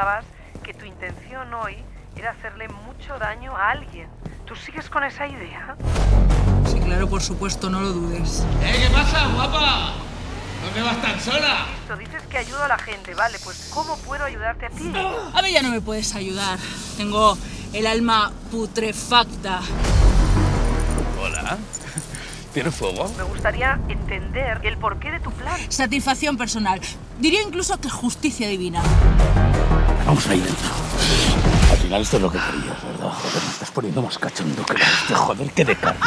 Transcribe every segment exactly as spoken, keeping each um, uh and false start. pensabas que tu intención hoy era hacerle mucho daño a alguien. ¿Tú sigues con esa idea? Sí, claro, por supuesto, no lo dudes. ¿Eh? ¿Qué pasa, guapa? ¿No me vas tan sola? Listo, dices que ayudo a la gente, vale, pues ¿cómo puedo ayudarte a ti? A mí ya no me puedes ayudar. Tengo el alma putrefacta. Hola. ¿Tienes fuego? Me gustaría entender el porqué de tu plan. Satisfacción personal. Diría incluso que justicia divina. Vamos ahí dentro. Al final esto es lo que querías, ¿verdad? Joder, me estás poniendo más cachondo que este, joder, que de carne.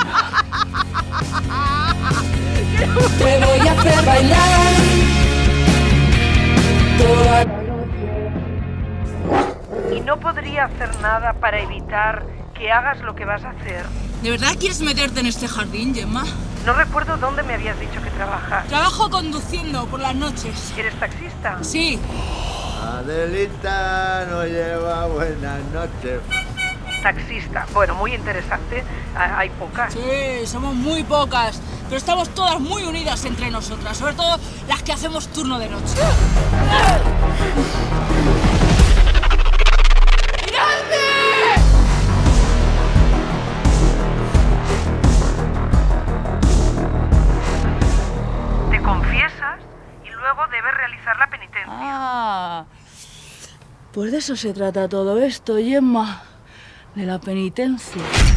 Te voy a hacer bailar toda la noche. ¿Y no podría hacer nada para evitar que hagas lo que vas a hacer? ¿De verdad quieres meterte en este jardín, Gemma? No recuerdo dónde me habías dicho que trabajas. Trabajo conduciendo por las noches. ¿Eres taxista? Sí. Adelita no lleva buenas noches. Taxista. Bueno, muy interesante. Hay pocas. Sí, somos muy pocas. Pero estamos todas muy unidas entre nosotras. Sobre todo las que hacemos turno de noche. Debes realizar la penitencia. Ah, pues de eso se trata todo esto, Gemma, de la penitencia.